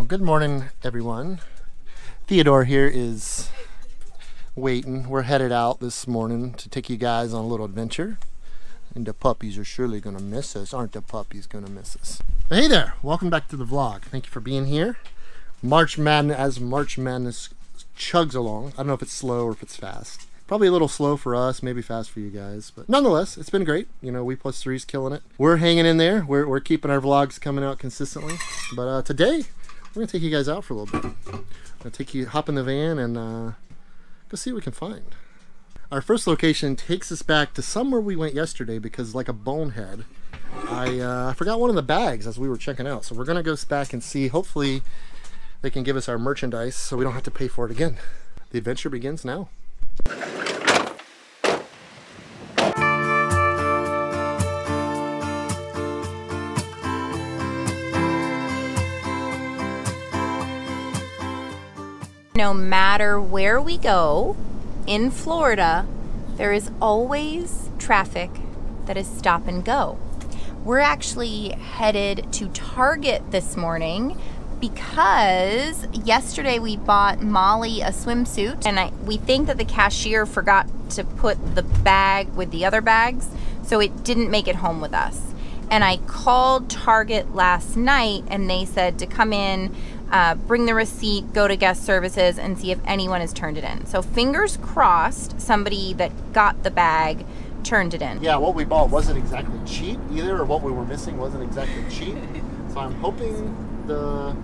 Well, good morning, everyone. Theodore here is waiting. We're headed out this morning to take you guys on a little adventure. And the puppies are surely going to miss us. Aren't the puppies going to miss us? Hey there. Welcome back to the vlog. Thank you for being here. March Madness, as March Madness chugs along. I don't know if it's slow or if it's fast. Probably a little slow for us, maybe fast for you guys, but nonetheless, it's been great. You know, We Plus Three's killing it. We're hanging in there. We're keeping our vlogs coming out consistently. But today, we're gonna take you guys out for a little bit. I'm gonna take you, hop in the van, and go see what we can find. Our first location takes us back to somewhere we went yesterday because, like a bonehead, I forgot one of the bags as we were checking out. So we're gonna go back and see. Hopefully, they can give us our merchandise so we don't have to pay for it again. The adventure begins now. No matter where we go in Florida, there is always traffic that is stop and go. We're actually headed to Target this morning because yesterday we bought Molly a swimsuit, and we think that the cashier forgot to put the bag with the other bags, so it didn't make it home with us. And I called Target last night and they said to come in, bring the receipt, go to guest services, and see if anyone has turned it in. So fingers crossed somebody that got the bag turned it in. Yeah, what we bought wasn't exactly cheap either, or what we were missing wasn't exactly cheap. So I'm hoping the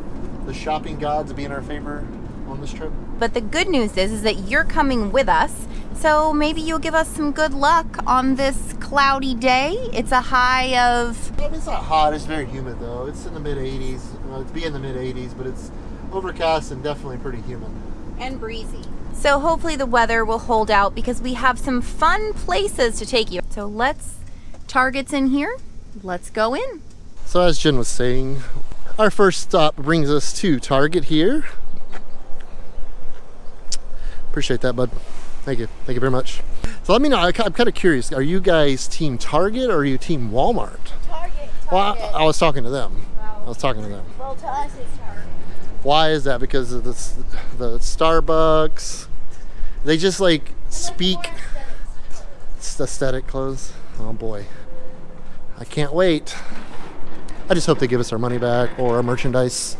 shopping gods will be in our favor on this trip. But the good news is that you're coming with us, so maybe you'll give us some good luck on this cloudy day. It's a high of... Yeah, it's not hot, it's very humid though. It's in the mid-80s, well, it'd be in the mid-80s, but it's overcast and definitely pretty humid. And breezy. So hopefully the weather will hold out because we have some fun places to take you. So let's, Target's in here, let's go in. So as Jen was saying, our first stop brings us to Target here. Appreciate that, bud. Thank you. Thank you very much. So let me know, I'm kind of curious, are you guys team Target or are you team Walmart? Target. Well, I was talking to them. Wow. I was talking to them. Well, to us it's Target. Why is that? Because of the Starbucks, they just like speak aesthetic clothes. Oh boy, I can't wait. I just hope they give us our money back or our merchandise.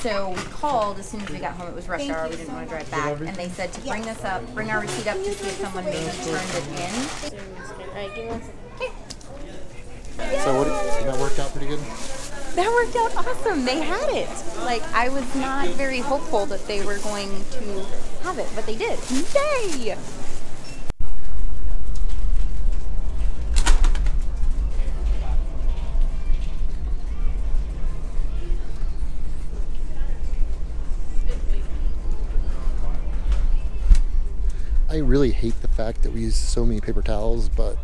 So we called as soon as we got home. It was rush hour. We didn't want to drive back. And they said to bring us up, bring our receipt up to see if someone maybe turned it in. So what, did that work out pretty good? That worked out awesome. They had it. Like, I was not very hopeful that they were going to have it, but they did. Yay! I really hate the fact that we use so many paper towels, but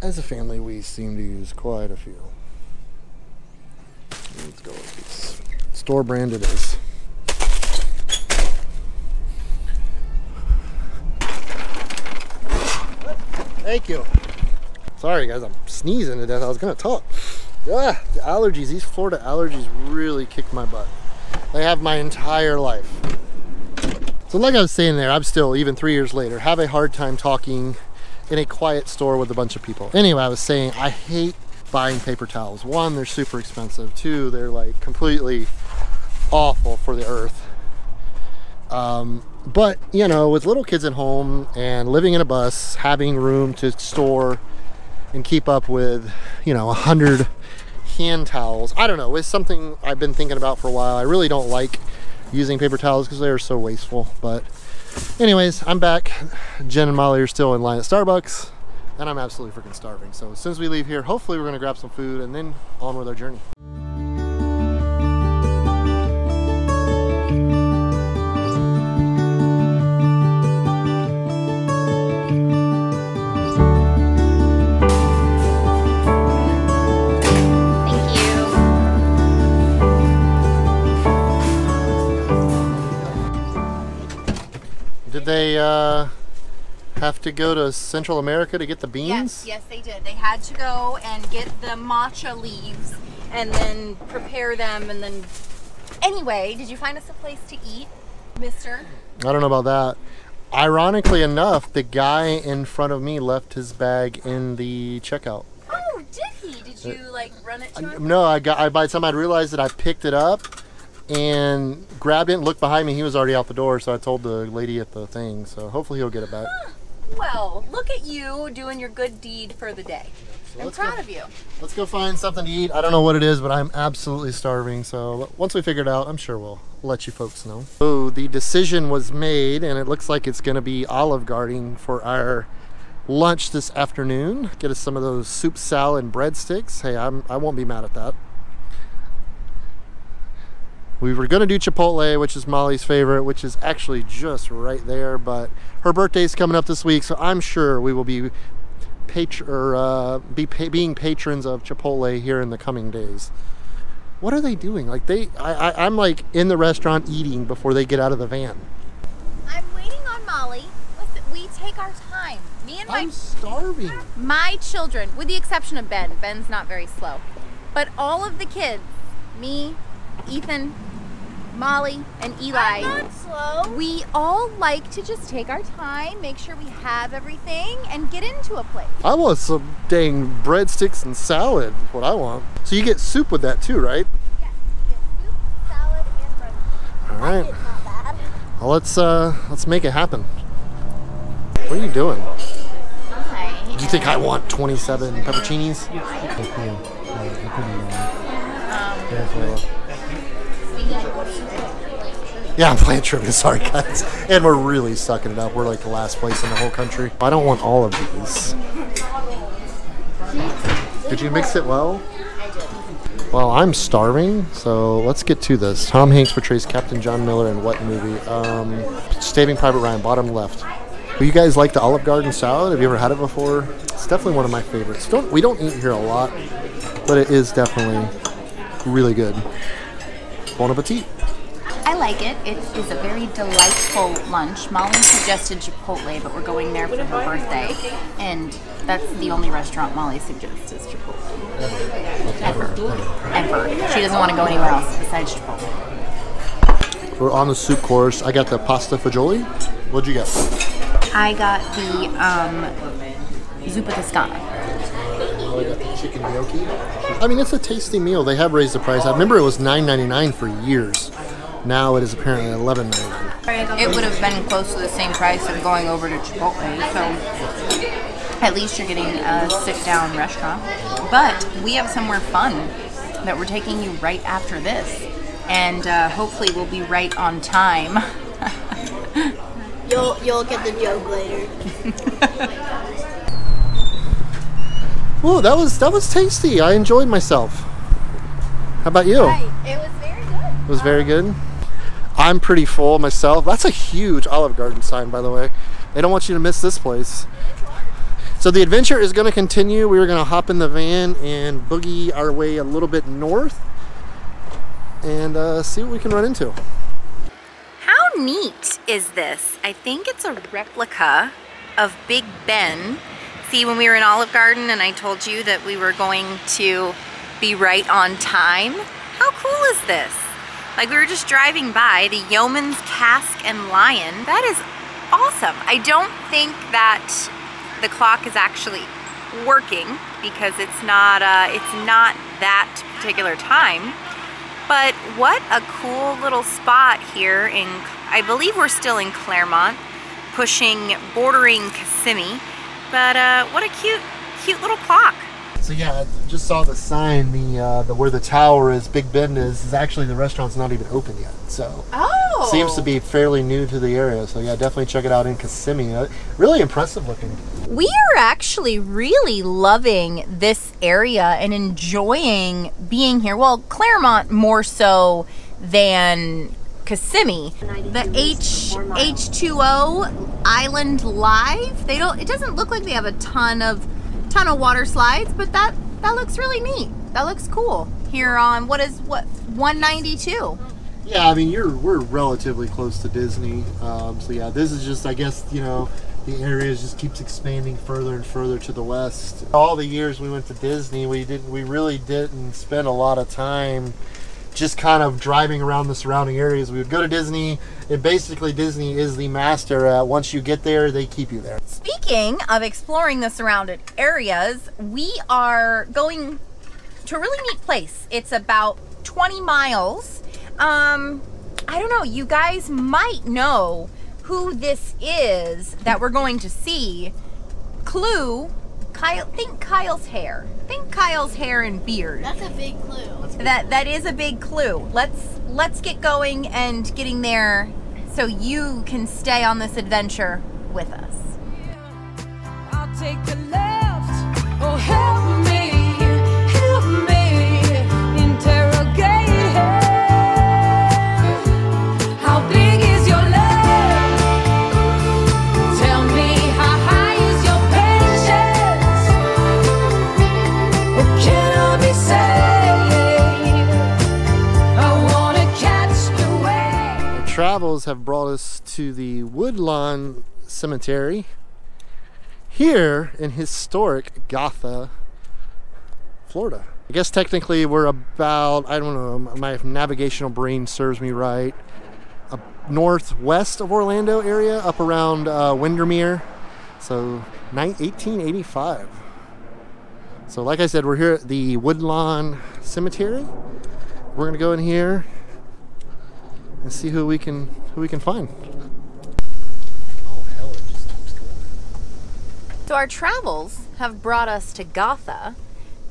as a family we seem to use quite a few. Let's go with this. Store brand it is. Thank you. Sorry guys, I'm sneezing to death. I was gonna talk. Ah, the allergies, these Florida allergies really kicked my butt. They have my entire life. So like I was saying there, I'm still, even 3 years later, have a hard time talking in a quiet store with a bunch of people. Anyway, I was saying I hate buying paper towels. One, they're super expensive. Two, they're like completely awful for the earth. But you know, with little kids at home and living in a bus, having room to store and keep up with, you know, 100 hand towels, I don't know, it's something I've been thinking about for a while. I really don't like using paper towels because they are so wasteful. But anyways, I'm back. Jen and Molly are still in line at Starbucks and I'm absolutely freaking starving. So as soon as we leave here, hopefully we're gonna grab some food and then on with our journey. Did they have to go to Central America to get the beans? Yes, yes they did. They had to go and get the matcha leaves and then prepare them and then... Anyway, did you find us a place to eat, mister? I don't know about that. Ironically enough, the guy in front of me left his bag in the checkout. Oh, did he? Did you like run it to him? No, by the time I realized that I picked it up and grabbed it and looked behind me, he was already out the door, so I told the lady at the thing, so hopefully he'll get it back. Huh. Well, look at you doing your good deed for the day. So I'm proud of you. Let's go find something to eat. I don't know what it is, but I'm absolutely starving. So once we figure it out, I'm sure we'll let you folks know. So the decision was made, and it looks like it's going to be Olive Garden for our lunch this afternoon. Get us some of those soup, salad, and breadsticks. Hey, I won't be mad at that. We were going to do Chipotle, which is Molly's favorite, which is actually just right there, but her birthday's coming up this week, so I'm sure we will be being patrons of Chipotle here in the coming days. What are they doing? Like I'm like in the restaurant eating before they get out of the van. I'm waiting on Molly. Listen, we take our time. Me and I'm starving. My children, with the exception of Ben. Ben's not very slow, but all of the kids, me, Ethan, Molly, and Eli. I'm not slow. We all like to just take our time, make sure we have everything, and get into a place. I want some dang breadsticks and salad, what I want. So you get soup with that too, right? Yes, you get soup, salad, and breadsticks. All right. That is not bad. Well, let's make it happen. What are you doing? Do you think I want 27 pepperoncinis? Yeah, I'm playing trivia, sorry guys. And we're really sucking it up. We're like the last place in the whole country. I don't want all of these. Did you mix it well? I did. Well, I'm starving, so let's get to this. Tom Hanks portrays Captain John Miller in what movie? Saving Private Ryan, bottom left. Do you guys like the Olive Garden salad? Have you ever had it before? It's definitely one of my favorites. We don't eat here a lot, but it is definitely really good. Bon appetit. I like it. It is a very delightful lunch. Molly suggested Chipotle, but we're going there for her birthday, and that's the only restaurant Molly suggests is Chipotle. Ever. She doesn't want to go anywhere else besides Chipotle. We're on the soup course. I got the pasta fagioli. What'd you get? I got the zuppa toscana. I got the chicken gnocchi. I mean, it's a tasty meal. They have raised the price. I remember it was $9.99 for years. Now it is apparently $11.99. It would have been close to the same price of going over to Chipotle, so at least you're getting a sit-down restaurant. But we have somewhere fun that we're taking you right after this, and hopefully we'll be right on time. You'll get the joke later. Ooh, that was tasty. I enjoyed myself. How about you? It was very good. It was very good. I'm pretty full myself. That's a huge Olive Garden sign, by the way. They don't want you to miss this place. So the adventure is going to continue. We're going to hop in the van and boogie our way a little bit north and see what we can run into. How neat is this? I think it's a replica of Big Ben. See, when we were in Olive Garden and I told you that we were going to be right on time, how cool is this? Like, we were just driving by the Yeoman's Cask and Lion. That is awesome. I don't think that the clock is actually working because it's not that particular time. But what a cool little spot here in, I believe we're still in Claremont, bordering Kissimmee. But what a cute little clock. So yeah, I just saw the sign, the where the tower is, Big Ben is actually the restaurant's not even open yet. So seems to be fairly new to the area. So yeah, definitely check it out in Kissimmee. Really impressive looking. We are actually really loving this area and enjoying being here. Well, Claremont more so than Kissimmee. The H2O Island Live. It doesn't look like they have a ton of water slides, but that looks really neat. That looks cool. Here on what is 192. Yeah, I mean, we're relatively close to Disney, so yeah, this is just, I guess, you know, the area just keeps expanding further and further to the west. All the years we went to Disney, we really didn't spend a lot of time just kind of driving around the surrounding areas. We would go to Disney, and basically Disney is the master at once you get there, they keep you there. Speaking of exploring the surrounded areas, we are going to a really neat place. It's about 20 miles. I don't know, you guys might know who this is that we're going to see. Clue, Kyle, think Kyle's hair. Think Kyle's hair and beard. That's a big clue. That is a big clue. Let's get going and getting there so you can stay on this adventure with us. Yeah, I'll take the left. Oh, help me, interrogate her. How big is your love? Travels have brought us to the Woodlawn Cemetery here in historic Gotha, Florida. I guess technically we're about, I don't know, my navigational brain serves me right, up northwest of Orlando area, up around Windermere, so 1885. So like I said, we're here at the Woodlawn Cemetery. We're gonna go in here and see who we can find. Oh hell, it just keeps going. So our travels have brought us to Gotha,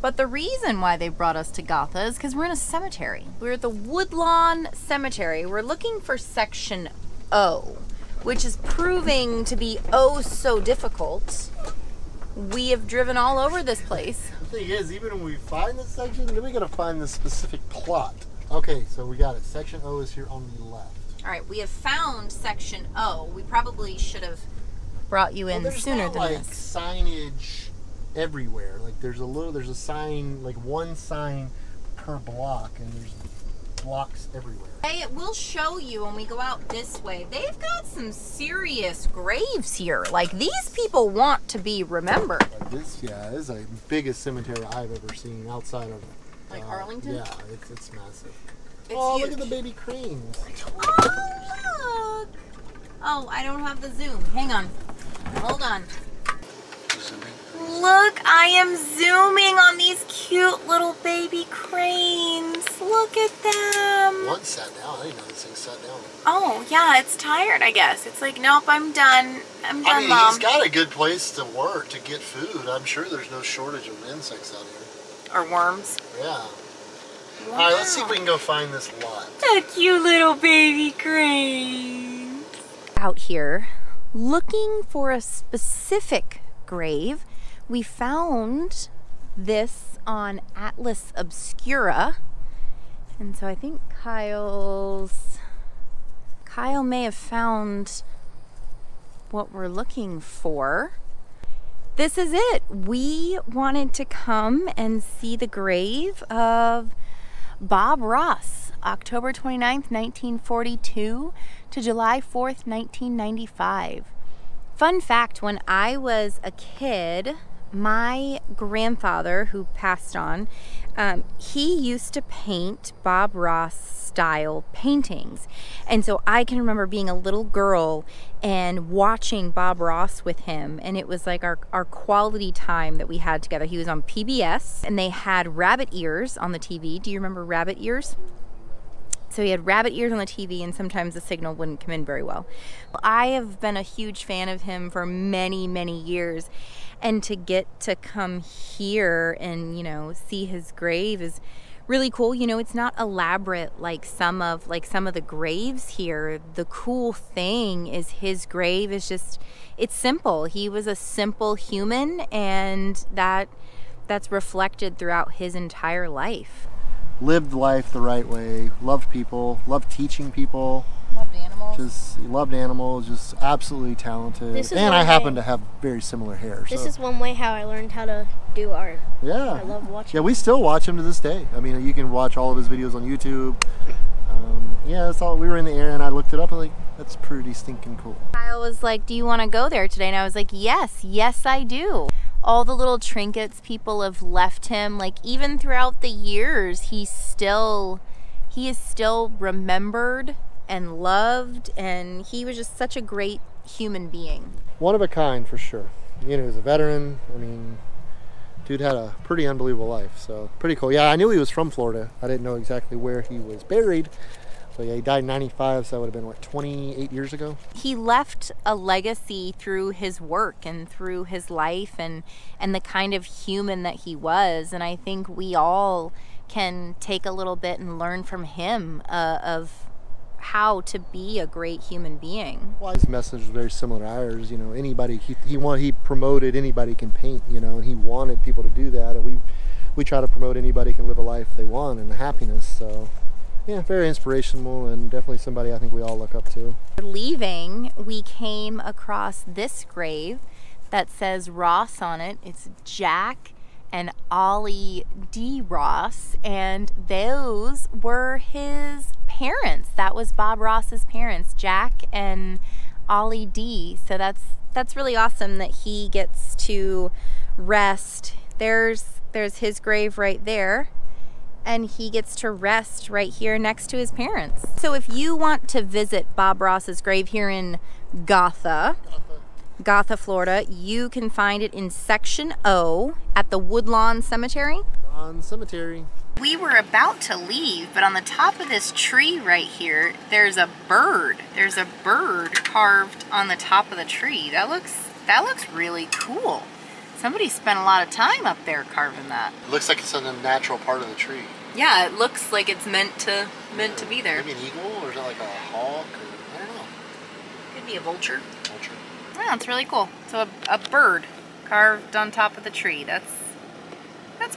but the reason why they brought us to Gotha is because we're in a cemetery. We're at the Woodlawn Cemetery. We're looking for section O, which is proving to be oh so difficult. We have driven all over this place. The thing is, even when we find this section, then we gotta find this specific plot. Okay, so we got it. Section O is here on the left. All right, we have found section O. We probably should have brought you in sooner than this. There's like signage everywhere. Like there's a sign, like one sign per block, and there's blocks everywhere. Hey, it will show you when we go out this way. They've got some serious graves here. Like these people want to be remembered. Like this, yeah, this is the biggest cemetery I've ever seen outside of like Arlington? Yeah, it's massive. It's huge. Look at the baby cranes. Oh, look. Oh, I don't have the zoom. Hang on. Hold on. Look, I am zooming on these cute little baby cranes. Look at them. One sat down. I didn't know this thing sat down. Oh, yeah, it's tired, I guess. It's like, nope, I'm done. I'm done, I mean, Mom. He's got a good place to work, to get food. I'm sure there's no shortage of insects out here. Or worms. Yeah. Wow. All right, let's see if we can go find this lot. The cute little baby cranes. Out here, looking for a specific grave, we found this on Atlas Obscura. And so I think Kyle may have found what we're looking for. This is it. We wanted to come and see the grave of Bob Ross, October 29th, 1942 to July 4th, 1995. Fun fact, when I was a kid, my grandfather, who passed on, he used to paint Bob Ross style paintings. And so I can remember being a little girl and watching Bob Ross with him, and it was like our quality time that we had together. He was on PBS, and they had rabbit ears on the TV. Do you remember rabbit ears? So he had rabbit ears on the TV, and sometimes the signal wouldn't come in very well. I have been a huge fan of him for many, many years, and to get to come here and, you know, see his grave is really cool. You know, it's not elaborate like some of the graves here. The cool thing is his grave is just, it's simple. He was a simple human, and that's reflected throughout his entire life. Lived life the right way, loved people, loved teaching people. Loved animals. Just loved animals, just absolutely talented. And I happen to have very similar hair. This is one way how I learned how to do art. Yeah. I love watching. Yeah, we still watch him to this day. I mean, you can watch all of his videos on YouTube. yeah, that's all. We were in the area and I looked it up and like, that's pretty stinking cool. Kyle was like, do you want to go there today? And I was like, yes I do. All the little trinkets people have left him, like even throughout the years, he is still remembered and loved, and he was just such a great human being. One of a kind for sure. You know, he was a veteran. I mean, dude had a pretty unbelievable life, so pretty cool. Yeah, I knew he was from Florida. I didn't know exactly where he was buried. So yeah, he died in 95, so that would have been, what, 28 years ago? He left a legacy through his work and through his life and the kind of human that he was. And I think we all can take a little bit and learn from him of how to be a great human being. Well, his message was very similar to ours. You know, anybody, he promoted anybody can paint, you know, and he wanted people to do that. And we try to promote anybody can live a life they want and happiness, so... yeah, very inspirational and definitely somebody I think we all look up to. Leaving, we came across this grave that says Ross on it. It's Jack and Ollie D. Ross, and those were his parents. That was Bob Ross's parents, Jack and Ollie D. So that's really awesome that he gets to rest. There's his grave right there, and he gets to rest right here next to his parents. So if you want to visit Bob Ross's grave here in Gotha, Florida, you can find it in Section O at the Woodlawn Cemetery. We were about to leave, but on the top of this tree right here, there's a bird. There's a bird carved on the top of the tree. That looks really cool. Somebody spent a lot of time up there carving that. It looks like it's in a natural part of the tree. Yeah, it looks like it's meant to be there. Maybe an eagle, or is it like a hawk? Or, I don't know. Could be a vulture. Yeah, it's really cool. So a bird carved on top of the tree. That's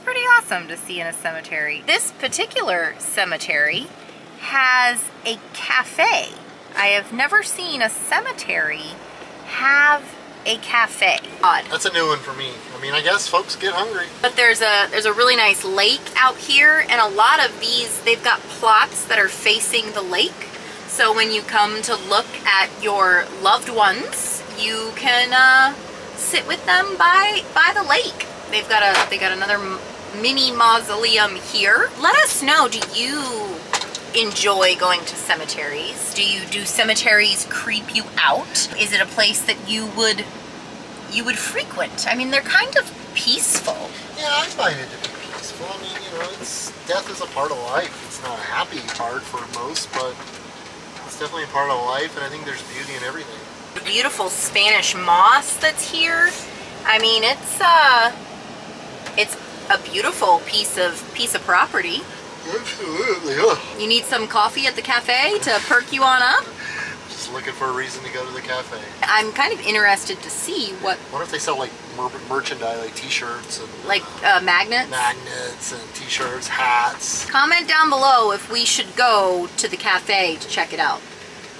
pretty awesome to see in a cemetery. This particular cemetery has a cafe. I have never seen a cemetery have a cafe. Odd. That's a new one for me. I mean, I guess folks get hungry. But there's a really nice lake out here, and a lot of these, they've got plots that are facing the lake. So when you come to look at your loved ones, you can sit with them by the lake. They got another mini mausoleum here. Let us know, do you enjoy going to cemeteries? Do cemeteries creep you out? Is it a place that you would frequent? I mean, they're kind of peaceful. Yeah, I find it to be peaceful. I mean, you know, death is a part of life. It's not a happy part for most, but it's definitely a part of life, and I think there's beauty in everything. The beautiful Spanish moss that's here. I mean, it's a beautiful piece of property. Absolutely. You need some coffee at the cafe to perk you on up? Just looking for a reason to go to the cafe. I'm kind of interested to see what... I wonder if they sell like merchandise, like t-shirts and... like magnets? Magnets and t-shirts, hats. Comment down below if we should go to the cafe to check it out.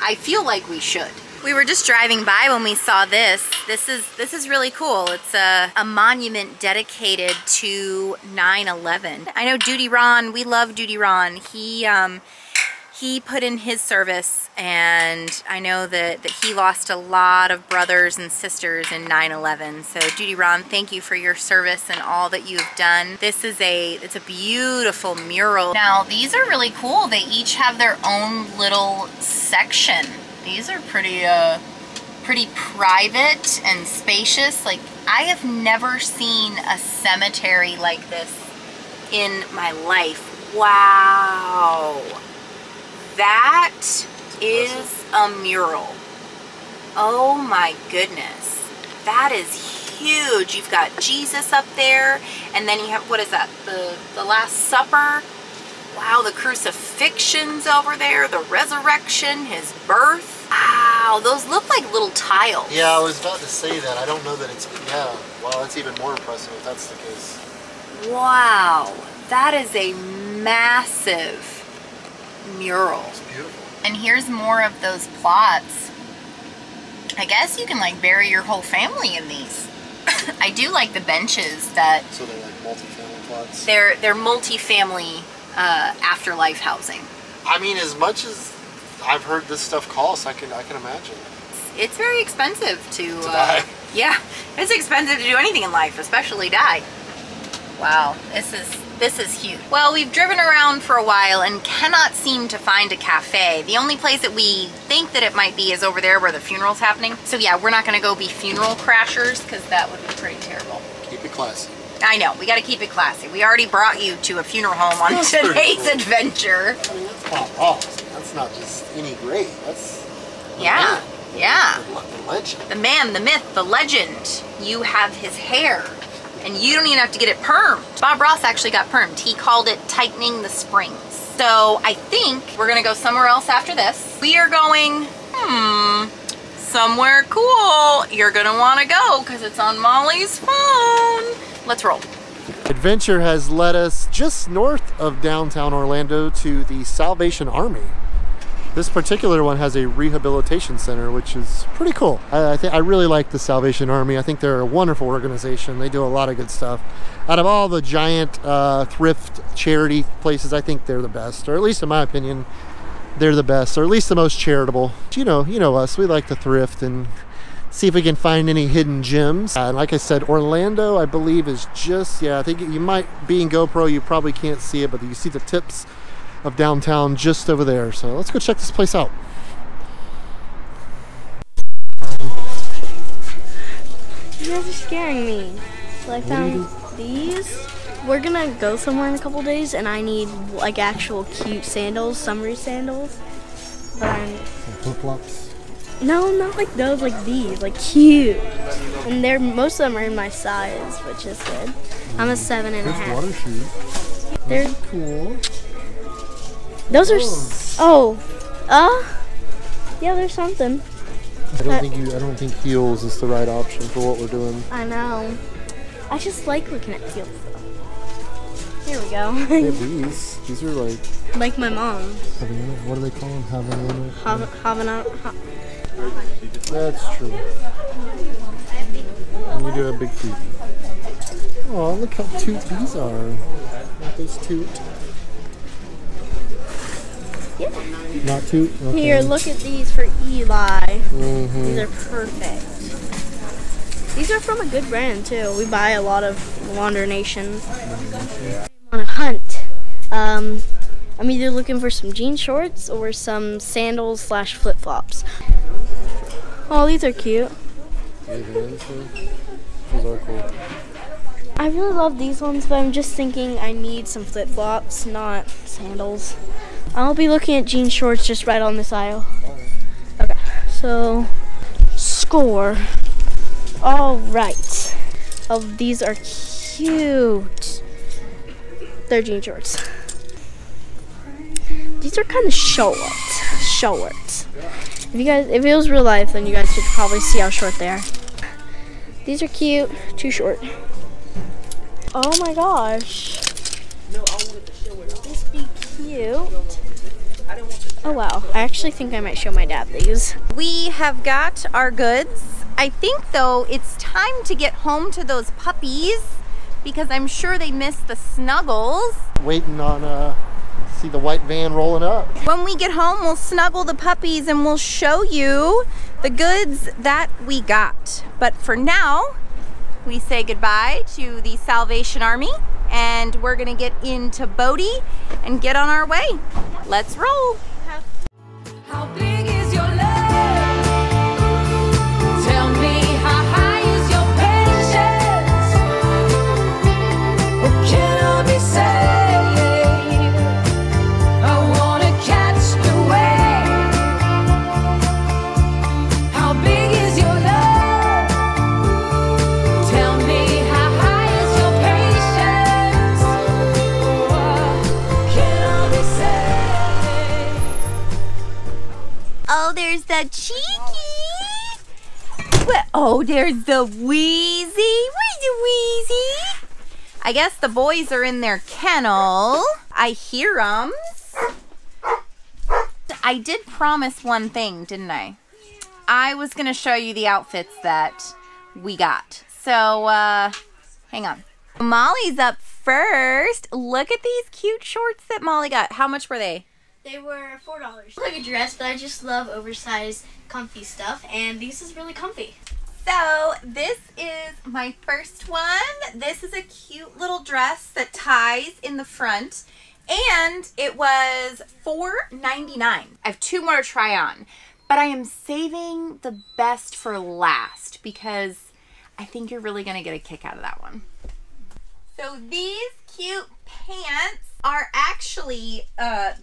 I feel like we should. We were just driving by when we saw this. This is really cool. It's a monument dedicated to 9/11. I know Duty Ron, we love Duty Ron. He put in his service, and I know that he lost a lot of brothers and sisters in 9/11. So Duty Ron, thank you for your service and all that you've done. It's a beautiful mural. Now, these are really cool. They each have their own little section. These are pretty private and spacious. Like, I have never seen a cemetery like this in my life. Wow. That is a mural. Oh my goodness. That is huge. You've got Jesus up there, and then you have, what is that? The Last Supper. Wow, the crucifixion's over there, the resurrection, his birth. Wow, those look like little tiles. Yeah, I was about to say that. I don't know that it's, yeah. Wow, that's even more impressive if that's the case. Wow, that is a massive mural. It's beautiful. And here's more of those plots. I guess you can like bury your whole family in these. I do like the benches that... so they're like multi-family plots? They're multi-family afterlife housing. I mean, as much as I've heard this stuff costs. I can imagine. It's very expensive to die. Yeah, it's expensive to do anything in life, especially die. Wow, this is huge. Well, we've driven around for a while and cannot seem to find a cafe. The only place that we think that it might be is over there where the funeral's happening. So yeah, we're not gonna go be funeral crashers because that would be pretty terrible. Keep it classy. I know, we gotta keep it classy. We already brought you to a funeral home on today's adventure. I mean, that's Bob Ross. That's not just any grave, that's... Yeah, yeah. The legend. The man, the myth, the legend. You have his hair. And you don't even have to get it permed. Bob Ross actually got permed. He called it tightening the springs. So I think we're gonna go somewhere else after this. We are going, somewhere cool. You're gonna wanna go, because it's on Molly's phone. Let's roll. Adventure has led us just north of downtown Orlando to the Salvation Army. This particular one has a rehabilitation center, which is pretty cool. I really like the Salvation Army. I think they're a wonderful organization. They do a lot of good stuff. Out of all the giant thrift charity places, I think they're the best, or at least in my opinion, they're the best, or at least the most charitable. You know us, we like to thrift and see if we can find any hidden gems. Like I said, Orlando, I believe, is just, yeah, I think you might, being GoPro, you probably can't see it, but you see the tips of downtown just over there. So let's go check this place out. You guys are scaring me. So I found these. We're gonna go somewhere in a couple days and I need like actual cute sandals, summery sandals. But I'm... Some flip-flops? No, not like those, like these, like cute. And they're, most of them are in my size, which is good. I'm a 7.5. Water shoes. They're cool. Those are, yeah, there's something. I don't think heels is the right option for what we're doing. I know. I just like looking at heels though. Here we go. Yeah, these are like. Like my mom's. Havana, what do they call them? Havana? Havana. That's true. And you do have big feet. Oh, look how cute these are. Aren't those cute? Yeah. Not too? Okay. Here, look at these for Eli. Mm-hmm. These are perfect. These are from a good brand, too. We buy a lot of Wander Nation. Mm-hmm. On a hunt. I'm either looking for some jean shorts or some sandals / flip-flops. Oh, these are cute. These are cool. I really love these ones, but I'm just thinking I need some flip-flops, not sandals. I'll be looking at jean shorts just right on this aisle. Okay, so score. All right. Oh, these are cute. They're jean shorts. These are kind of short. If you guys, if it was real life, then you guys could probably see how short they are. These are cute, too short. Oh my gosh. These be cute. Oh wow, I actually think I might show my dad these. We have got our goods. I think though it's time to get home to those puppies because I'm sure they miss the snuggles. Waiting on, see the white van rolling up. When we get home, we'll snuggle the puppies and we'll show you the goods that we got. But for now, we say goodbye to the Salvation Army and we're gonna get into Bodie and get on our way. Let's roll. How big is your love? Tell me how high is your patience? What can I be saying? I wanna catch the wave. How big is your love? Tell me. Oh, there's the Cheeky. Oh, there's the Wheezy. Where's the Wheezy? I guess the boys are in their kennel. I hear 'em. I did promise one thing, didn't I? I was gonna show you the outfits that we got. So, hang on. Molly's up first. Look at these cute shorts that Molly got. How much were they? They were $4. Like a dress, but I just love oversized, comfy stuff, and this is really comfy. So this is my first one. This is a cute little dress that ties in the front, and it was $4.99. I have two more to try on, but I am saving the best for last because I think you're really gonna get a kick out of that one. So these cute pants are actually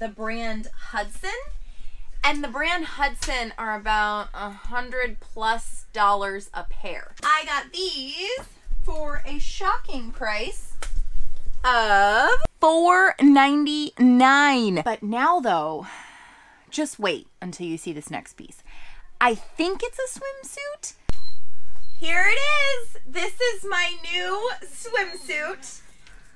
the brand Hudson, and the brand Hudson are about $100+ a pair. I got these for a shocking price of $4.99. But now though, just wait until you see this next piece. I think it's a swimsuit. Here it is. This is my new swimsuit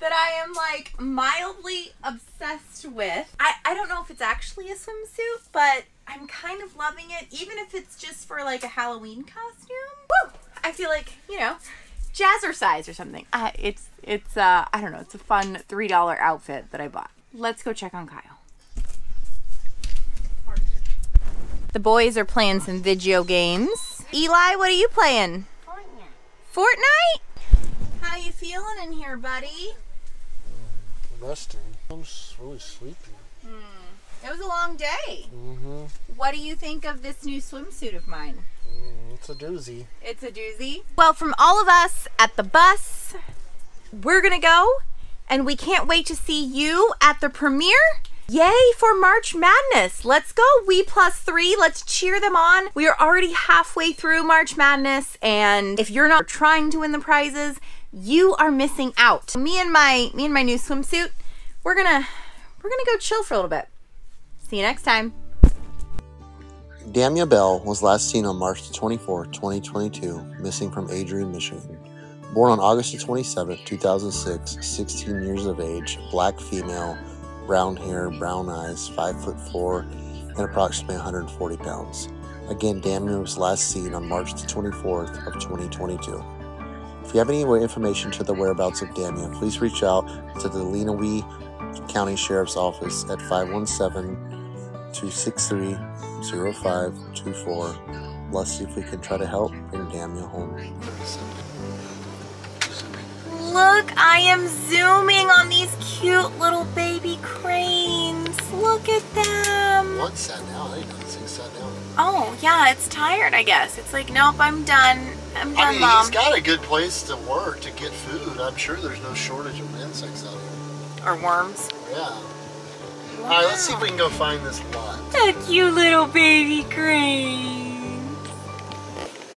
that I am like mildly obsessed with. I don't know if it's actually a swimsuit, but I'm kind of loving it, even if it's just for like a Halloween costume. Woo! I feel like, you know, Jazzercise or something. I don't know, it's a fun $3 outfit that I bought. Let's go check on Kyle. The boys are playing some video games. Eli, what are you playing? Fortnite. Fortnite? How you feeling in here, buddy? Resting. I'm just really sleepy. It was a long day. What do you think of this new swimsuit of mine? It's a doozy. It's a doozy? Well, from all of us at the bus, we're gonna go, and we can't wait to see you at the premiere. Yay for March Madness. Let's go, We+3. Let's cheer them on. We are already halfway through March Madness, and if you're not trying to win the prizes, you are missing out. Me and my new swimsuit, we're gonna go chill for a little bit. See you next time. Damya Bell was last seen on March 24, 2022, missing from Adrian, Michigan. Born on August 27, 2006, 16 years of age, black female, brown hair, brown eyes, 5'4", and approximately 140 pounds. Again, Damya was last seen on March 24th of 2022. If you have any information to the whereabouts of Damya, please reach out to the Lenawee County Sheriff's Office at 517-263-0524. Let's see if we can try to help bring Damya home. Look, I am zooming on these cute little baby cranes. Look at them. One sat down, I didn't see sat down. Oh, yeah, it's tired, I guess. It's like, nope, I'm done. I mean, Mom, he's got a good place to work to get food. I'm sure there's no shortage of insects out here. Or worms. Yeah. Wow. All right, let's see if we can go find this lot. A cute little baby crane.